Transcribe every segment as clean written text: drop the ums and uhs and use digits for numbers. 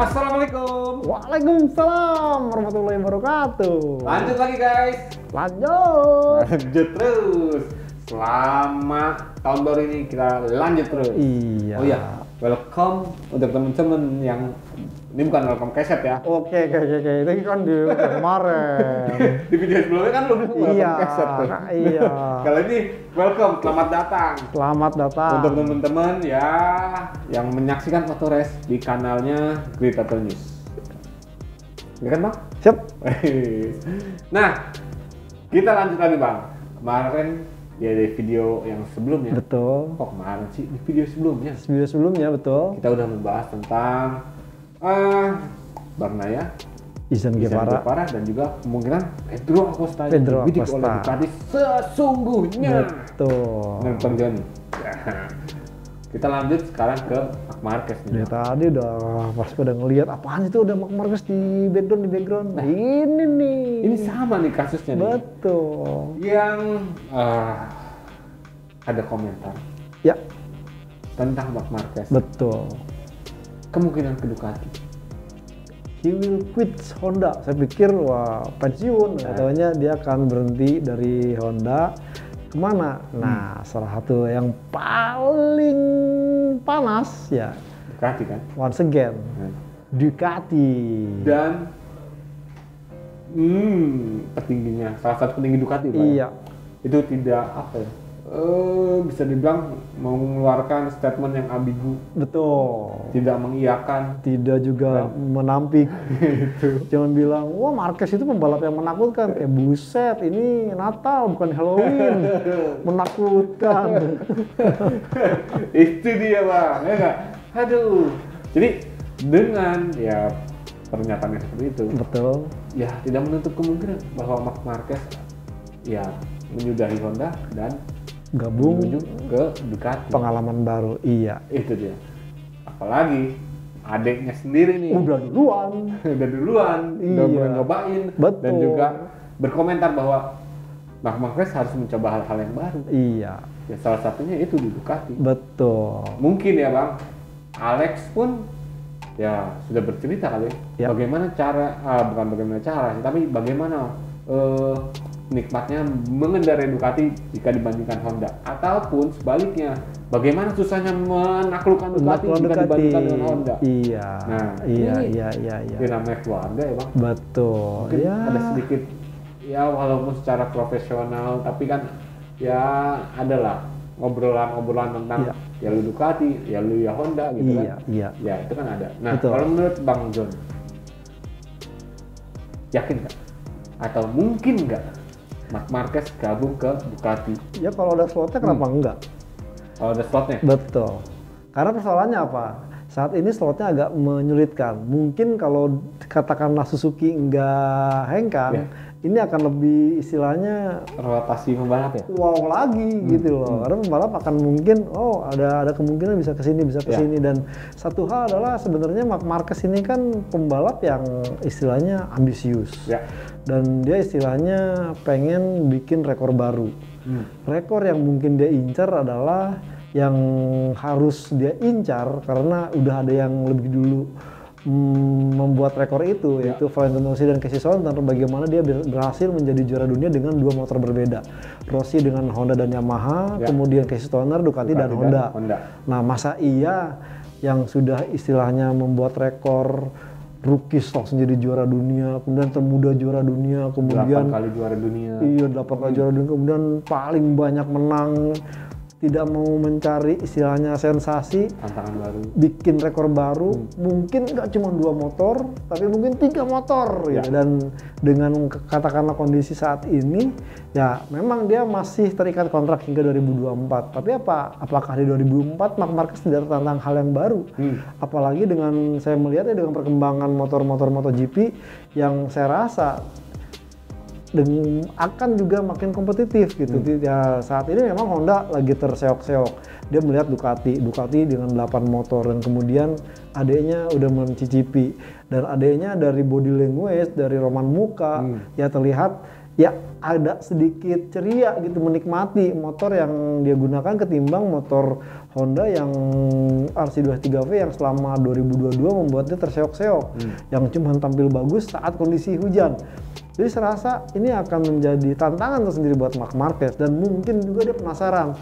Assalamualaikum. Waalaikumsalam warahmatullahi wabarakatuh. Lanjut lagi guys. Lanjut terus. Selama tahun baru ini kita lanjut terus. Iya. Oh iya, welcome untuk teman-teman yang ini bukan welcome keset ya. Oke. Ini kan di kemarin. Di video sebelumnya kan lu bilang welcome keset tuh. Iya. Kalau ini welcome, selamat datang. Selamat datang. Untuk teman-teman ya yang menyaksikan foto race di kanalnya GridOto News. Ya kan, Bang? Siap. Nah, kita lanjut lagi, Bang. Kemarin ya dari video yang sebelumnya. Betul. Kok kemarin sih? Di video sebelumnya. Video sebelumnya, betul. Kita udah membahas tentang Bagnaia, Izan Guevara, dan juga kemungkinan Pedro Acosta yang dibidik oleh Ducati sesungguhnya. Betul. Dan penjualan. Ya. Kita lanjut sekarang ke Marc Márquez. Ya, tadi udah pas pada ngelihat apaan itu udah Marc Márquez di background. Nah, ini nih. Ini sama nih kasusnya. Betul. Nih. Yang ada komentar. Ya. Tentang Marc Márquez. Betul. Kemungkinan ke Ducati. He will quit Honda. Saya pikir wah pensiun, katanya dia akan berhenti dari Honda. Kemana? Nah, salah satu yang paling panas ya Ducati kan. Once again, Ducati. Dan petingginya, salah satu petinggi Ducati. Iya. Itu tidak apa ya? Bisa dibilang mengeluarkan statement yang ambigu. Betul. Tidak mengiyakan, tidak juga menampik. Jangan bilang, wah Márquez itu pembalap yang menakutkan. Buset, ini Natal bukan Halloween. Menakutkan. Itu dia Bang, ya nggak? Aduh. Jadi dengan ya pernyataannya seperti itu. Betul. Ya tidak menutup kemungkinan bahwa Márquez ya menyudahi Honda dan gabung ke Ducati. Pengalaman baru, iya. Itu dia. Apalagi adiknya sendiri nih. Udah duluan. Iya. Udah nyobain. Betul. Dan juga berkomentar bahwa Marc Márquez harus mencoba hal-hal yang baru. Iya. Ya salah satunya itu di Ducati. Betul. Mungkin ya Bang, Alex pun ya sudah bercerita kali ya. Bagaimana cara, tapi bagaimana nikmatnya mengendarai Ducati jika dibandingkan Honda, ataupun sebaliknya bagaimana susahnya menaklukkan Ducati jika dibandingkan dengan Honda. Iya. Nah, iya. Ini namanya keluarga ya Bang. Betul. Mungkin ya ada sedikit ya walaupun secara profesional tapi kan ya adalah obrolan-obrolan tentang ya lu Ducati, ya lu ya Honda gitu kan. Iya. Itu kan ada. Nah, betul. Kalau menurut Bang John, yakin nggak? Atau mungkin nggak Marc Márquez gabung ke Ducati? Ya kalau ada slotnya kenapa enggak? Kalau ada slotnya? Betul. Karena persoalannya apa? Saat ini slotnya agak menyulitkan. Mungkin kalau katakanlah Suzuki nggak hengkang, ini akan lebih istilahnya rotasi pembalap ya? Wow lagi gitu loh. Karena pembalap akan mungkin ada kemungkinan bisa kesini, dan satu hal adalah sebenarnya Marc Márquez ini kan pembalap yang istilahnya ambisius. Ya. Dan dia istilahnya pengen bikin rekor baru. Rekor yang mungkin dia incar adalah yang harus dia incar karena udah ada yang lebih dulu membuat rekor itu, yaitu Valentino Rossi dan Casey Stoner. Bagaimana dia berhasil menjadi juara dunia dengan dua motor berbeda, Rossi dengan Honda dan Yamaha, kemudian Casey Stoner Ducati dan Honda. Nah masa iya yang sudah istilahnya membuat rekor rookies langsung jadi juara dunia, kemudian termuda juara dunia, kemudian 8 kali juara dunia. Iya, 8 kali juara dunia, kemudian paling banyak menang, tidak mau mencari istilahnya sensasi, tantangan baru, bikin rekor baru. Mungkin nggak cuma 2 motor, tapi mungkin 3 motor ya. Dan dengan katakanlah kondisi saat ini, ya memang dia masih terikat kontrak hingga 2024. Tapi apakah di 2024 Marc Márquez tidak tertantang hal yang baru? Apalagi dengan saya melihatnya dengan perkembangan motor-motor MotoGP yang saya rasa dengan akan juga makin kompetitif gitu. Ya, saat ini memang Honda lagi terseok-seok. Dia melihat Ducati dengan 8 motor, dan kemudian adeknya udah mencicipi, dan adeknya dari body language, dari roman muka ya terlihat ya ada sedikit ceria gitu menikmati motor yang dia gunakan ketimbang motor Honda yang RC23V yang selama 2022 membuatnya terseok-seok, yang cuma tampil bagus saat kondisi hujan. Jadi serasa ini akan menjadi tantangan tersendiri buat Marc Márquez, dan mungkin juga dia penasaran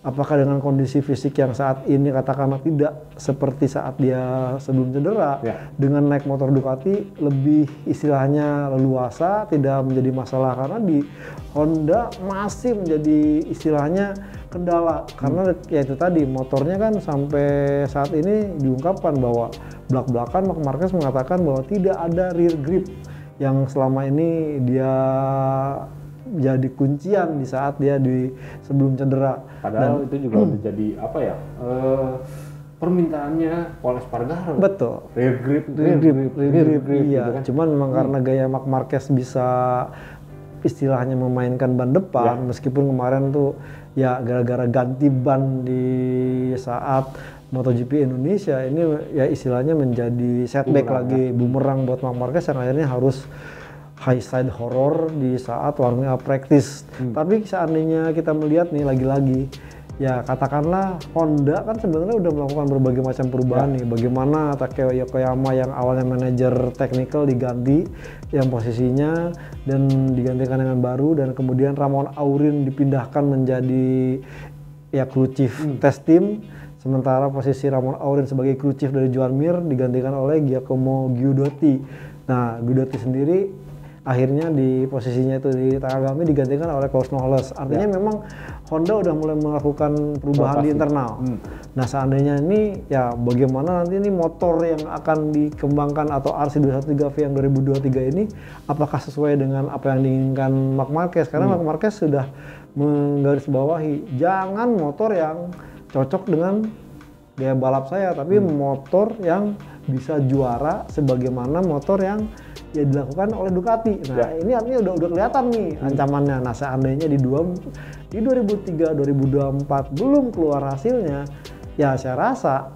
apakah dengan kondisi fisik yang saat ini katakanlah tidak seperti saat dia sebelum cedera, dengan naik motor Ducati lebih istilahnya leluasa, tidak menjadi masalah, karena di Honda masih menjadi istilahnya kendala, karena ya itu tadi motornya kan sampai saat ini diungkapkan bahwa belak-belakan Marc Márquez mengatakan bahwa tidak ada rear grip yang selama ini dia jadi kuncian di saat dia sebelum cedera. Padahal dan, itu juga udah jadi apa ya, permintaannya Pol Espargaró. Betul. Rear grip. Iya. Gitu kan? Cuman memang karena gaya Marc Márquez bisa istilahnya memainkan ban depan, meskipun kemarin tuh ya gara-gara ganti ban di saat MotoGP Indonesia ini ya istilahnya menjadi setback bumerang buat Marc Márquez yang akhirnya harus high side horror di saat warming up practice. Tapi seandainya kita melihat nih lagi-lagi ya katakanlah Honda kan sebenarnya udah melakukan berbagai macam perubahan nih, bagaimana Takeo Yokoyama yang awalnya manajer technical diganti yang posisinya dan digantikan dengan baru, dan kemudian Ramon Aurin dipindahkan menjadi ya crew chief test team, sementara posisi Ramon Aurin sebagai crew chief dari Joan Mir digantikan oleh Giacomo Guidotti. Nah, Guidotti sendiri akhirnya di posisinya itu di Takagami digantikan oleh Carlos Nohles. Artinya memang Honda udah mulai melakukan perubahan di internal. Nah seandainya ini ya bagaimana nanti ini motor yang akan dikembangkan atau RC213V yang 2023 ini apakah sesuai dengan apa yang diinginkan Marc Márquez, karena Marc Márquez sudah menggarisbawahi jangan motor yang cocok dengan gaya balap saya, tapi motor yang bisa juara sebagaimana motor yang ya dilakukan oleh Ducati. Nah ini artinya udah kelihatan nih ancamannya. Nah seandainya di 2003-2024 belum keluar hasilnya, ya saya rasa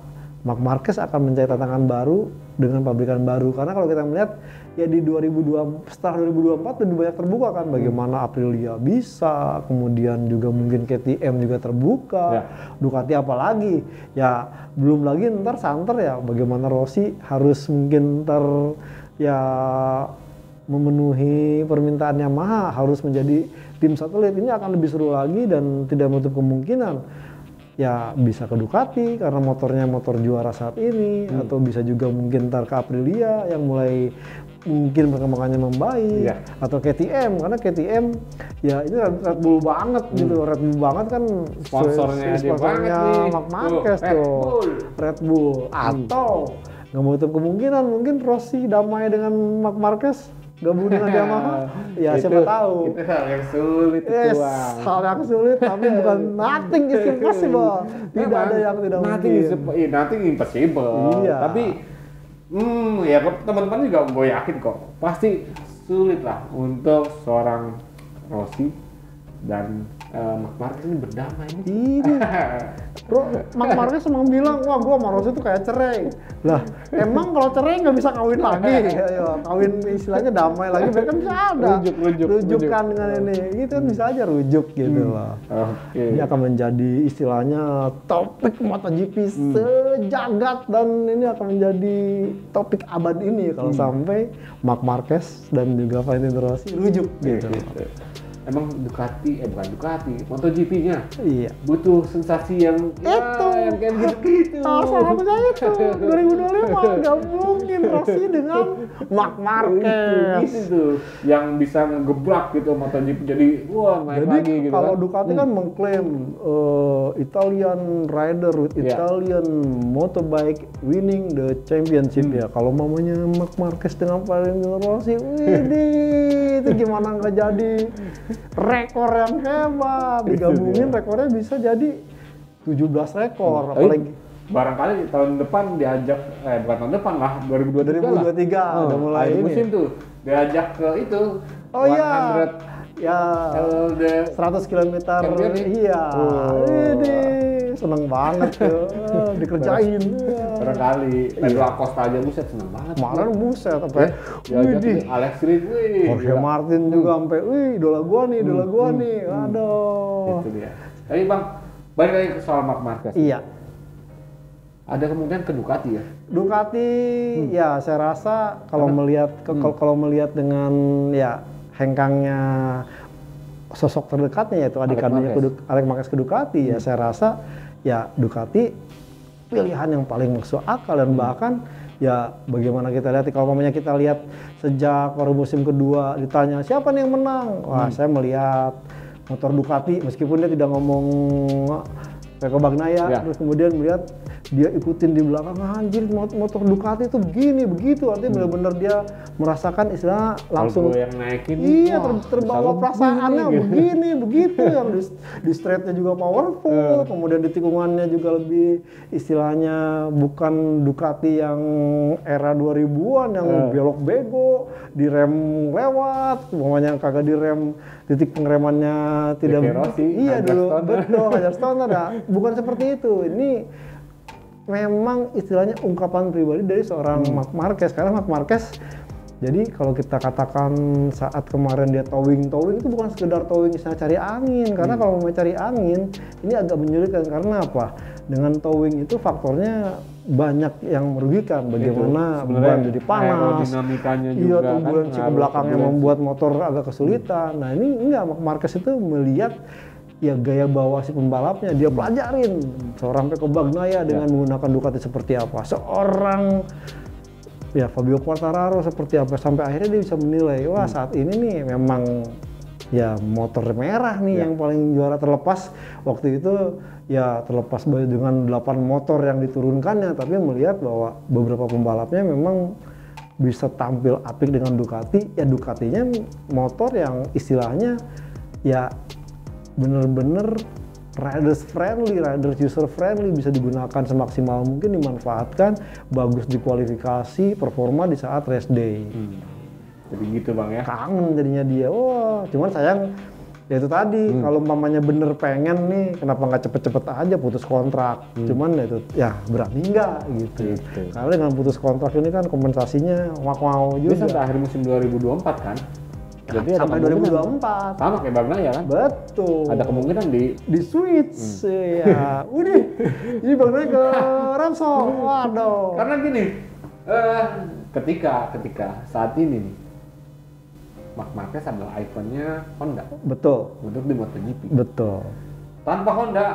Marc Márquez akan mencari tantangan baru dengan pabrikan baru, karena kalau kita melihat ya di 2002 setelah 2024 lebih banyak terbuka kan, bagaimana Aprilia bisa, kemudian juga mungkin KTM juga terbuka, Ducati apalagi ya belum lagi ntar santer ya bagaimana Rossi harus mungkin ya memenuhi permintaan Yamaha harus menjadi tim satelit. Ini akan lebih seru lagi dan tidak menutup kemungkinan ya bisa ke Ducati karena motornya motor juara saat ini, atau bisa juga mungkin ntar ke Aprilia yang mulai mungkin perkembangannya membaik, atau KTM, karena KTM ya ini Red Bull banget gitu, Red Bull banget kan sponsornya Marc Márquez tuh Red Bull, atau nggak menutup kemungkinan mungkin Rossi damai dengan Marc Márquez gabung dengan Yamaha, ya itu, siapa tahu. Itu hal yang sulit, hal yang sulit, tapi bukan nothing is impossible. Tidak ada yang tidak mungkin. Nothing impossible. Iya. Tapi, ya teman-teman juga gue yakin kok, pasti sulit lah untuk seorang Rossi dan Marc Márquez ini berdamai nih. Marc Márquez emang bilang, wah gue sama Rossi itu kayak cerai. Lah, emang kalau cerai nggak bisa kawin lagi? Ayo, kawin istilahnya damai lagi, mereka bisa ada. Rujukan dengan ini, itu kan bisa aja rujuk gitu lah. Ini akan menjadi istilahnya topik MotoGP sejagat, dan ini akan menjadi topik abad ini kalau sampai Marc Márquez dan juga Valentino Rossi rujuk gitu. Emang Ducati, bukan Ducati, MotoGP-nya butuh sensasi yang itu, yang kayak gitu. Salah satunya itu, 2025 nggak mungkin Rossi dengan Marc Márquez itu yang bisa ngegebrak gitu MotoGP, jadi wah main jadi, lagi gitu. Kalau kan Ducati kan mengklaim Italian rider with Italian motorbike winning the championship ya. Kalau mamanya Marc Márquez dengan Valentino Rossi, widih itu gimana nggak jadi rekor yang hebat, digabungin rekornya bisa jadi 17 rekor. Apalagi barangkali tahun depan diajak, bukan tahun depan lah, 2023 udah mulai ini musim tuh diajak ke itu 100 km. Iya, ini seneng banget ya. Dikerjain. Barangkali Pedro Acosta aja buset seneng banget. Kemarin buset apa ya? Widih, Alex Rins, wih. Jorge Martin juga sampai, wih, idola gua nih, idola gua nih. Aduh. Itu dia. Tapi Bang, balik lagi ke soal Marc Márquez. Iya. Ada kemungkinan ke Ducati ya? Ducati, ya saya rasa kalau melihat dengan ya hengkangnya sosok terdekatnya yaitu adik kandungnya Alex Márquez ke Ducati, ya saya rasa ya Ducati pilihan yang paling masuk akal dan bahkan ya bagaimana kita lihat kalau namanya kita lihat sejak paruh musim kedua ditanya siapa nih yang menang? Wah, saya melihat motor Ducati meskipun dia tidak ngomong Pecco Bagnaia, terus kemudian melihat dia ikutin di belakang, anjir motor Ducati itu begini, begitu, artinya benar-benar dia merasakan istilah langsung yang naikin, iya terbawa perasaannya begini, begitu, yang di straightnya juga powerful, kemudian di tikungannya juga lebih istilahnya bukan Ducati yang era 2000-an yang belok bego, di rem lewat, umpamanya kagak di rem, titik pengeremannya tidak Rossi, iya dulu, betul, Hajar Stoner, bukan seperti itu. Ini memang istilahnya ungkapan pribadi dari seorang Marc Márquez. Karena Marc Márquez, jadi kalau kita katakan saat kemarin dia towing itu bukan sekedar towing istilah cari angin. Karena kalau mau cari angin ini agak menyulitkan karena apa? Dengan towing itu faktornya banyak yang merugikan, bagaimana ban jadi panas, dinamikanya juga turbulensi ke belakangnya membuat motor agak kesulitan. Nah ini enggak, Marc Márquez itu melihat ya gaya bawa si pembalapnya, dia pelajarin seorang Pecco Bagnaia dengan menggunakan Ducati seperti apa, seorang ya Fabio Quartararo seperti apa, sampai akhirnya dia bisa menilai, wah saat ini nih memang ya motor merah nih yang paling juara, terlepas waktu itu ya terlepas dengan 8 motor yang diturunkannya, tapi melihat bahwa beberapa pembalapnya memang bisa tampil apik dengan Ducati, ya Ducatinya motor yang istilahnya ya bener-bener riders friendly, riders user friendly, bisa digunakan semaksimal mungkin, dimanfaatkan, bagus di kualifikasi, performa di saat race day. Jadi gitu Bang ya? Kangen jadinya dia, wah cuman sayang ya itu tadi, kalau mamanya bener pengen nih, kenapa nggak cepet-cepet aja putus kontrak, cuman ya itu, ya berani nggak gitu. Karena dengan putus kontrak ini kan kompensasinya wak-wak juga. Bisa sampai akhir musim 2024 kan? Jadi sampai 2024 sama kayak Bagnaia kan? Betul. Ada kemungkinan di switch ya. Udah, ini Bagnaia ke Repsol. Waduh. Karena gini, ketika saat ini nih, Marc Márquez adalah ikonnya Honda. Betul. Untuk di MotoGP. Betul. Tanpa Honda,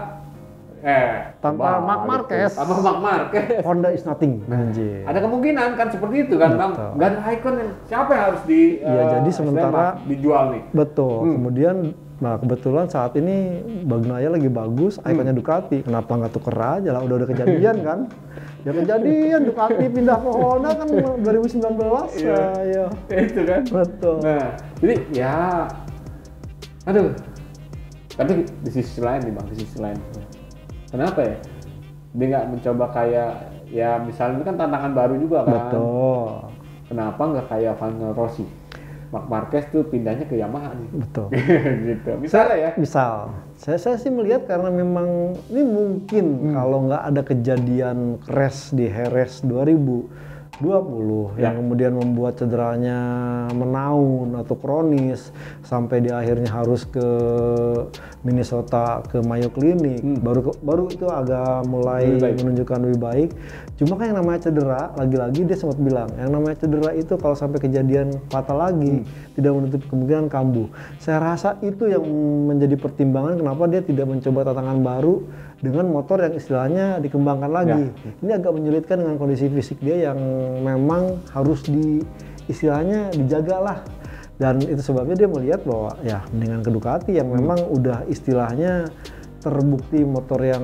tanpa Marc Márquez. Tanpa Marc Márquez. Honda is nothing. Anjir. Ada kemungkinan kan seperti itu kan Bang. Gak ada icon yang siapa yang harus di ya, jadi sementara dijual nih. Betul. Kemudian nah kebetulan saat ini Bagnaia lagi bagus, ikonnya Ducati. Kenapa nggak tuker aja lah, udah kejadian kan. Ya kejadian Ducati pindah ke Honda kan 2019. Iya. Ya. Itu kan. Betul. Nah, jadi ya aduh. Tapi di sisi lain nih Bang, di sisi lain. Kenapa ya? Dia nggak mencoba kayak, ya misalnya kan tantangan baru juga kan? Betul. Kenapa nggak kayak Valentino Rossi? Marc Márquez tuh pindahnya ke Yamaha nih. Betul. Gitu. Misalnya ya? Misal. Saya sih melihat karena memang ini mungkin kalau nggak ada kejadian crash di Jerez 2020 yang kemudian membuat cederanya menaun atau kronis sampai dia akhirnya harus ke Minnesota ke Mayo Clinic, baru itu agak mulai menunjukkan lebih baik. Cuma kan yang namanya cedera, lagi-lagi dia sempat bilang yang namanya cedera itu kalau sampai kejadian patah lagi tidak menutup kemungkinan kambuh. Saya rasa itu yang menjadi pertimbangan kenapa dia tidak mencoba tantangan baru dengan motor yang istilahnya dikembangkan lagi. Ini agak menyulitkan dengan kondisi fisik dia yang memang harus istilahnya dijagalah. Dan itu sebabnya dia melihat bahwa ya dengan ke Ducati yang memang udah istilahnya terbukti motor yang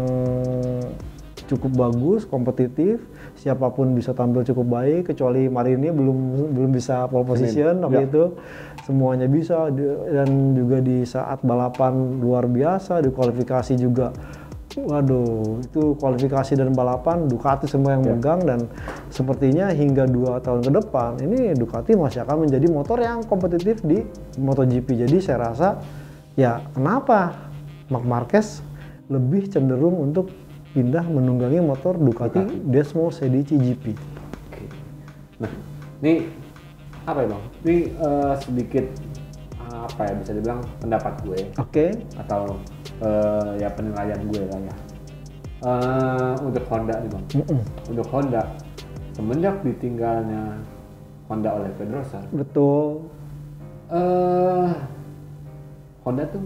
cukup bagus, kompetitif, siapapun bisa tampil cukup baik kecuali Marini belum bisa pole position waktu itu. Semuanya bisa dan juga di saat balapan luar biasa, di kualifikasi juga. Waduh, itu kualifikasi dan balapan Ducati semua yang megang dan sepertinya hingga 2 tahun ke depan ini Ducati masih akan menjadi motor yang kompetitif di MotoGP. Jadi saya rasa ya kenapa Marc Márquez lebih cenderung untuk pindah menunggangi motor Ducati Desmosedici GP. Oke. Nah, ini apa ya Bang? Ini sedikit apa ya bisa dibilang pendapat gue. Oke. Atau ya penilaian gue lah ya. Untuk Honda nih Bang. Untuk Honda semenjak ditinggalnya Honda oleh Pedrosa. Betul. Honda tuh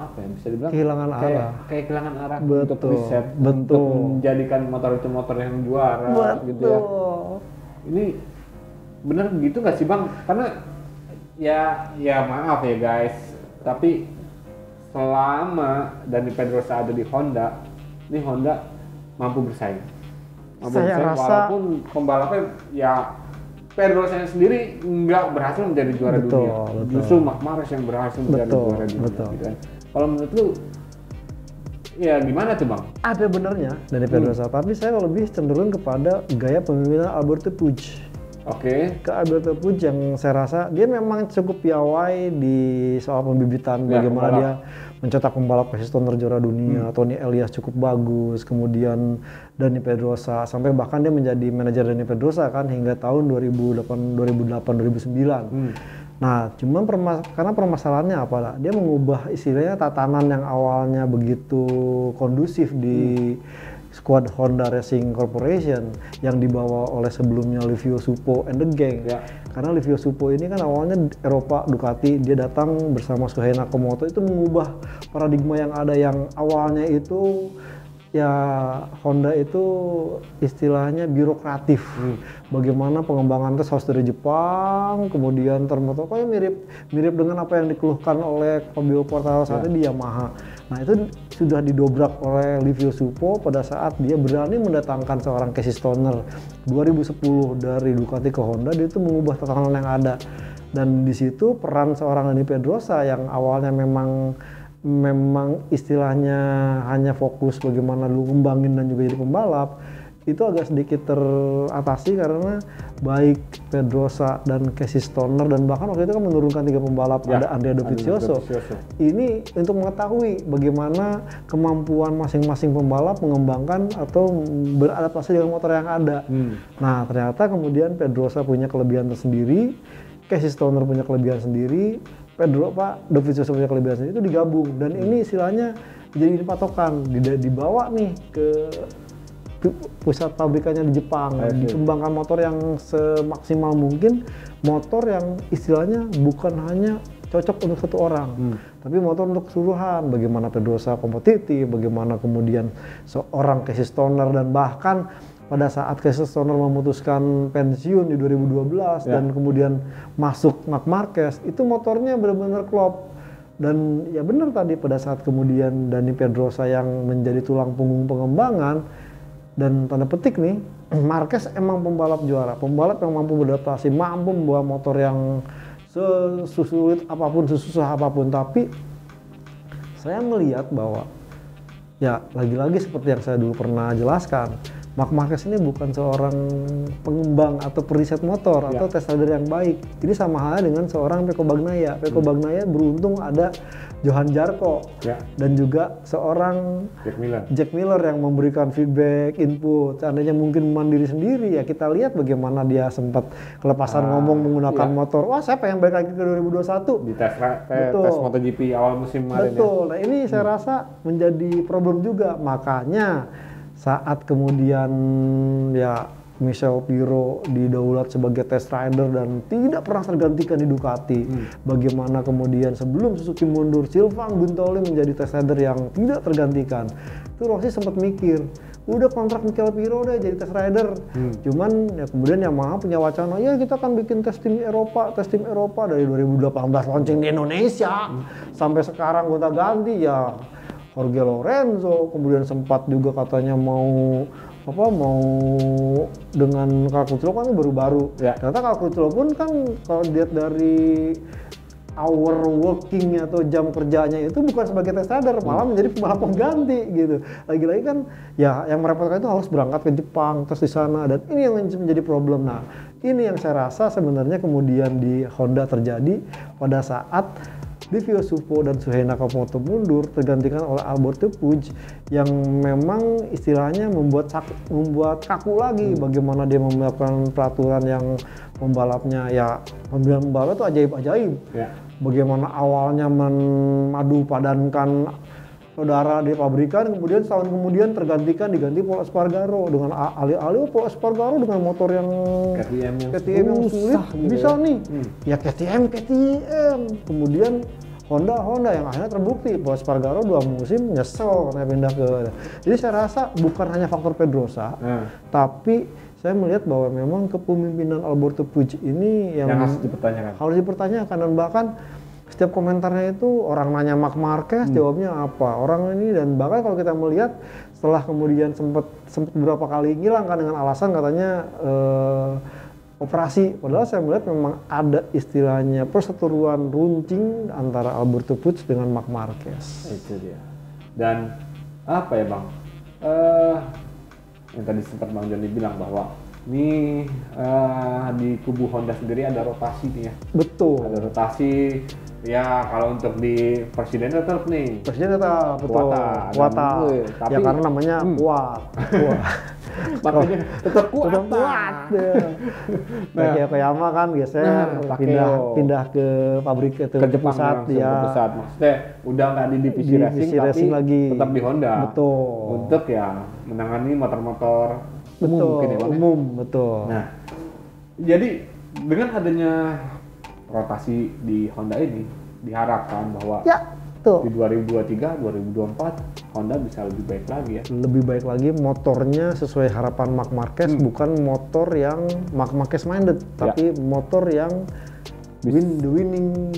apa ya bisa dibilang kehilangan arah, kayak kehilangan arah untuk riset, untuk menjadikan motor itu motor yang juara gitu ya. Ini bener gitu nggak sih Bang? Karena ya maaf ya guys, tapi selama Dani Pedrosa ada di Honda, ini Honda mampu bersaing. Walaupun pembalapnya ya Pedrosa sendiri nggak berhasil menjadi juara dunia, justru Marc Márquez yang berhasil menjadi juara dunia. Gitu kan. Kalau menurut lu, ya gimana tuh Bang? Ada benernya dari Pedrosa, tapi saya lebih cenderung kepada gaya pemimpinan Alberto Puig. Ke Alberto Puig yang saya rasa dia memang cukup piawai di soal pembibitan, bagaimana dia mencetak pembalap Casey Stoner juara dunia, Tony Elias cukup bagus, kemudian Dani Pedrosa, sampai bahkan dia menjadi manajer Dani Pedrosa kan hingga tahun 2008, 2009. Nah, cuman karena permasalahannya apa lah? Dia mengubah istilahnya tatanan yang awalnya begitu kondusif di skuad Honda Racing Corporation yang dibawa oleh sebelumnya Livio Suppo and the gang. Karena Livio Suppo ini kan awalnya Eropa Ducati, dia datang bersama Shuhei Nakamoto itu mengubah paradigma yang ada, yang awalnya itu ya Honda itu istilahnya birokratif, bagaimana pengembangan tes harus dari Jepang, kemudian termotor kayak mirip dengan apa yang dikeluhkan oleh Fabio Quartararo saat itu di Yamaha. Nah itu sudah didobrak oleh Livio Suppo pada saat dia berani mendatangkan seorang Casey Stoner 2010 dari Ducati ke Honda, dia itu mengubah tatanan yang ada, dan di situ peran seorang Dani Pedrosa yang awalnya memang istilahnya hanya fokus bagaimana lu kembangin dan juga jadi pembalap, itu agak sedikit teratasi karena baik Pedrosa dan Casey Stoner dan bahkan waktu itu kan menurunkan 3 pembalap, ada Andrea Dovizioso. Ini untuk mengetahui bagaimana kemampuan masing-masing pembalap mengembangkan atau beradaptasi dengan motor yang ada. Nah ternyata kemudian Pedrosa punya kelebihan tersendiri, Casey Stoner punya kelebihan sendiri, Dovizioso punya kelebihan sendiri, itu digabung dan ini istilahnya jadi patokan, dibawa nih ke pusat pabrikannya di Jepang, dikembangkan motor yang semaksimal mungkin, motor yang istilahnya bukan hanya cocok untuk satu orang, tapi motor untuk keseluruhan, bagaimana Pedrosa kompetitif, bagaimana kemudian seorang Casey Stoner, dan bahkan pada saat Casey Stoner memutuskan pensiun di 2012 dan kemudian masuk Marc Márquez, itu motornya benar-benar klop. Dan ya benar tadi pada saat kemudian Dani Pedrosa yang menjadi tulang punggung pengembangan, dan tanda petik nih, Márquez emang pembalap juara, pembalap yang mampu beradaptasi, mampu membawa motor yang sesulit apapun, sesusah apapun, tapi saya melihat bahwa ya lagi-lagi seperti yang saya dulu pernah jelaskan, Marc Márquez ini bukan seorang pengembang atau periset motor atau test rider yang baik. Ini sama halnya dengan seorang Pecco Bagnaia. Pecco Bagnaia beruntung ada Johan Zarco dan juga seorang Jack Miller yang memberikan feedback, input. Seandainya mungkin mandiri sendiri ya kita lihat bagaimana dia sempat kelepasan ngomong menggunakan motor. Wah saya pengen balik lagi ke 2021. Di tes MotoGP awal musim kemarin. Nah ini saya rasa menjadi problem juga, makanya saat kemudian ya Michele Pirro didaulat sebagai test rider dan tidak pernah tergantikan di Ducati, bagaimana kemudian sebelum Suzuki mundur Silvan Guntoli menjadi test rider yang tidak tergantikan, itu Rossi sempat mikir udah kontrak Michele Pirro udah jadi test rider, cuman ya kemudian Yamaha punya wacana ya kita akan bikin tes tim Eropa dari 2018 launching di Indonesia sampai sekarang gonta-ganti ya Jorge Lorenzo, kemudian sempat juga katanya mau dengan Cal Crutchlow kan baru-baru. Ternyata Cal Crutchlow pun kan kalau dilihat dari hour working-nya atau jam kerjanya itu bukan sebagai test rider, malah menjadi pembalap pengganti gitu. Lagi-lagi kan ya yang merepotkan itu harus berangkat ke Jepang terus di sana, dan ini yang menjadi problem. Nah, ini yang saya rasa sebenarnya kemudian di Honda terjadi pada saat Livio Suppo dan Shuhei Nakamoto mundur, tergantikan oleh Alberto Puig yang memang istilahnya membuat kaku lagi bagaimana dia menerapkan peraturan yang pembalapnya ya pembalap itu ajaib-ajaib. Ya. Bagaimana awalnya memadu padankan saudara di pabrikan, kemudian setahun kemudian diganti Pol Espargaró dengan alih-alih Pol Espargaró dengan motor yang KTM yang sulit bisa nih ya KTM kemudian Honda yang akhirnya terbukti Pol Espargaró 2 musim nyesel karena pindah ke. Jadi saya rasa bukan hanya faktor Pedrosa tapi saya melihat bahwa memang kepemimpinan Alberto Puig ini yang harus dipertanyakan dan bahkan setiap komentarnya itu orang nanya Marc Márquez jawabnya apa orang ini, dan bahkan kalau kita melihat setelah kemudian sempat beberapa kali hilang kan dengan alasan katanya operasi, padahal saya melihat memang ada istilahnya perseteruan runcing antara Alberto Puig dengan Marc Márquez. Itu dia. Dan apa ya Bang, yang tadi sempat Bang Joni bilang bahwa ini di kubu Honda sendiri ada rotasi nih ya. Betul. Ada rotasi. Ya kalau untuk di presiden tetap nih. Presiden tetap betul. Kuata. Tapi ya karena namanya kuat. Makanya tetap kuat. Takeo Yokoyama kan geser pindah ke pabrik itu ke pusat ya. Ke pusat. Maksudnya udah nggak di divisi racing lagi. Tetap di Honda. Betul. Untuk ya menangani motor-motor umum mungkin ya. Umum betul. Nah jadi dengan adanya rotasi di Honda ini diharapkan bahwa ya, di 2023, 2024 Honda bisa lebih baik lagi ya. Lebih baik lagi motornya sesuai harapan Marc Márquez, bukan motor yang Marc Márquez minded, tapi motor yang winning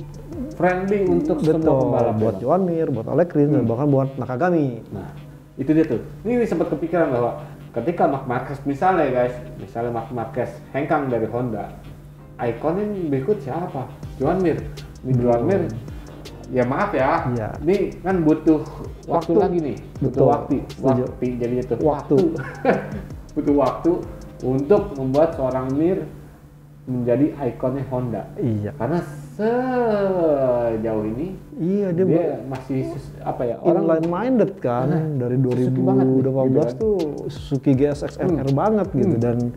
friendly untuk semua pembalap buat Joan Mir, buat Alex Rins dan bahkan buat Nakagami. Nah, itu dia tuh. Ini sempat kepikiran bahwa ketika Marc Márquez misalnya Marc Márquez hengkang dari Honda, ikonnya berikut siapa? Joan Mir ya maaf ya, ini kan butuh waktu lagi nih, butuh waktu jadinya tuh butuh waktu untuk membuat seorang Mir menjadi ikonnya Honda. Iya. Karena sejauh ini dia masih apa ya, orang minded kan dari 2018 tuh Suzuki GSX-MR banget gitu dan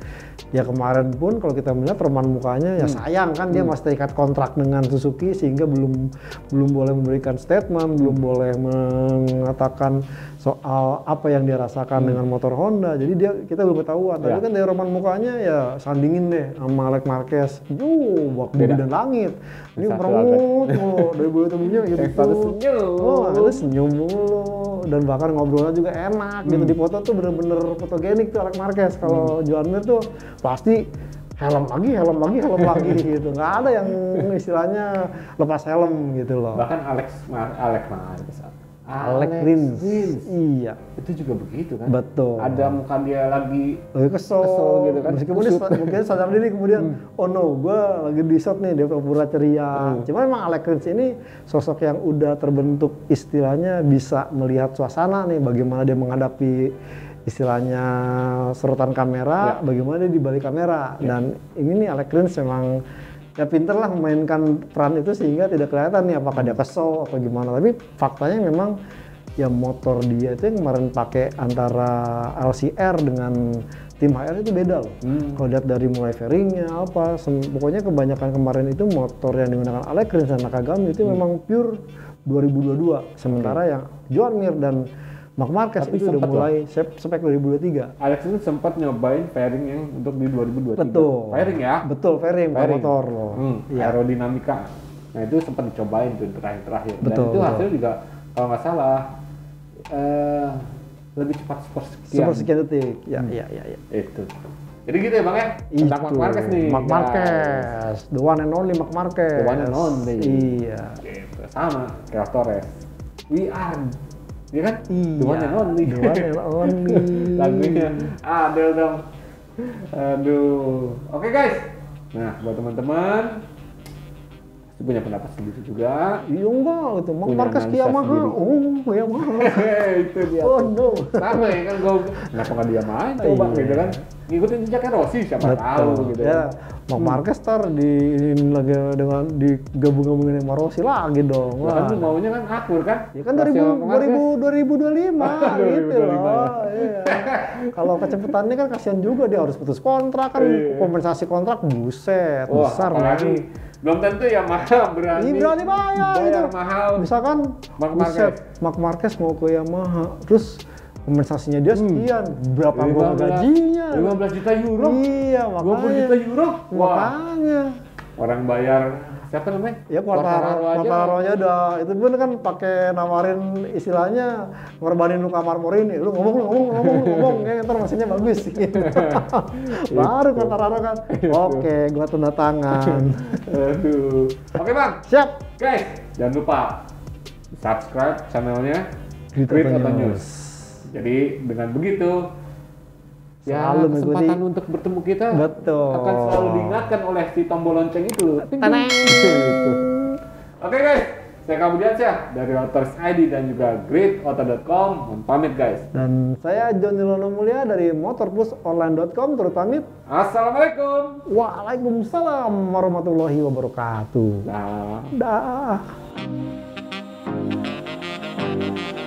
ya kemarin pun kalau kita melihat perman mukanya ya sayang kan dia masih terikat kontrak dengan Suzuki sehingga belum boleh memberikan statement, belum boleh mengatakan soal apa yang dia rasakan dengan motor Honda. Jadi kita belum ketahuan. Tapi kan dari perman mukanya ya sandingin deh sama Alex Márquez. Bumi dan langit. Ini merengut dari bulu temunya gitu. Ada senyum mulu dan bahkan ngobrolnya juga enak gitu. Di foto tuh bener-bener fotogenik tuh Alex Márquez. Kalau Joan Mir tuh pasti helm lagi gitu, nggak ada yang istilahnya lepas helm gitu loh. Bahkan Alex Rins iya itu juga begitu kan. Betul, ada muka dia lagi kesel gitu kan, meskipun mungkin sadar diri kemudian oh no gue lagi di shot nih, dia pura-pura ceria. Cuma memang Alex Rins ini sosok yang udah terbentuk istilahnya bisa melihat suasana nih, bagaimana dia menghadapi istilahnya serutan kamera, bagaimana dia di balik kamera. Dan ini nih Alex Rins memang ya pinter lah memainkan peran itu sehingga tidak kelihatan nih apakah dia kesel atau gimana. Tapi faktanya memang ya motor dia itu yang kemarin pakai antara LCR dengan tim HR itu beda loh. Kalau lihat dari mulai fairingnya apa, pokoknya kebanyakan kemarin itu motor yang digunakan Alex Rins dan Nakagami itu memang pure 2022. Sementara yang Joan Mir dan Marc Márquez itu udah mulai spek 2023. Alex itu sempat nyobain fairing yang untuk di 2023. Betul. Fairing ya? Betul, fairing. Motor loh. Aerodinamika. Nah itu sempat dicobain tuh terakhir. Betul. Dan itu hasilnya juga kalau nggak salah lebih cepat sepersekian detik. Ya. Itu. Jadi gitu ya Bang ya? Tentang Marc Márquez nih. Marc Márquez. The one and only Marc Márquez. The one and only. Iya. Gitu. Sama. Cal Torres. We are ya kan? Iya. The one and only. Lagunya Adel dong. Aduh. Oke guys. Nah buat teman-teman punya pendapat sendiri juga. Iya enggak itu. Marc Márquez Yamaha. Yamaha. Itu dia. Oh no. Sama ya kan gue. Kenapa nggak dia main? Coba gitu kan. ngikutin jejaknya Rossi, siapa tahu gitu ya. Marc Márquez tar digabung-gabungin sama Rossi lagi dong. Wah. Kan tuh maunya kan akur kan? Ya kan 2025 gitu loh. Iya. Kalau kecepatannya kan kasihan juga, dia harus putus kontrak kan, kompensasi kontrak buset, besar lagi. Belum tentu ya mahal berani bayar gitu. Mahal. Misalkan Marc Márquez mau ke Yamaha, terus kompensasinya dia sekian, berapa gua gajinya? 15 juta euro. Iya, makanya. 20 juta euro. Makanya. Orang bayar siapa namanya? Ya Quartararo-nya udah itu pun kan pakai nawarin istilahnya ngorbanin lu kamar morin, lu ngomong ya ntar mesinnya bagus gitu. Baru Quartararo kan. Oke, gua tanda tangan. Aduh. Oke, Bang. Siap. Guys, jangan lupa subscribe channelnya GridOto News. Jadi dengan begitu, ya kesempatan untuk bertemu kita akan selalu diingatkan oleh si tombol lonceng itu. Oke guys, saya Kabudiansyah dari Autors ID dan juga GridOto.com pamit guys. Dan saya John Nilono Mulia dari MotorPlusOnline.com pamit. Assalamualaikum. Waalaikumsalam warahmatullahi wabarakatuh. Dah.